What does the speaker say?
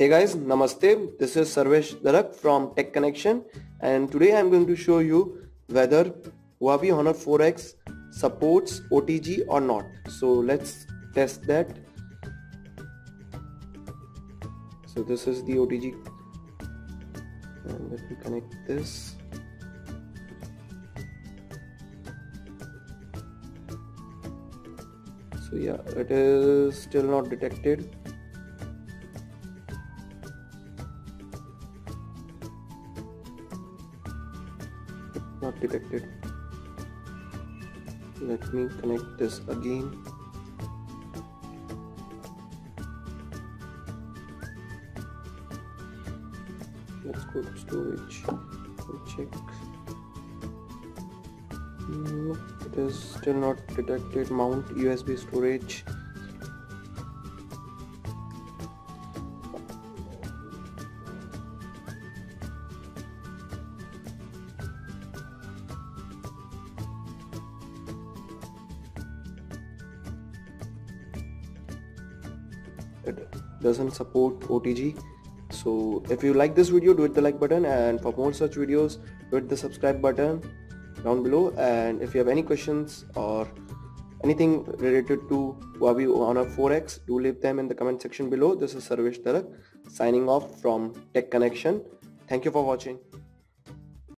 Hey guys, Namaste. This is Sarvesh Darak from Tech Connection, and today I am going to show you whether Huawei Honor 4X supports OTG or not. So let's test that. So this is the OTG and let me connect this. So yeah, it is still not detected. Not detected. Let me connect this again. Let's go to storage and check. It is still not detected. Mount USB storage. It doesn't support OTG. So if you like this video, do hit the like button, and for more such videos, do hit the subscribe button down below. And if you have any questions or anything related to Huawei Honor 4X, do leave them in the comment section below. This is Sarvesh Darak signing off from Tech Connection. Thank you for watching.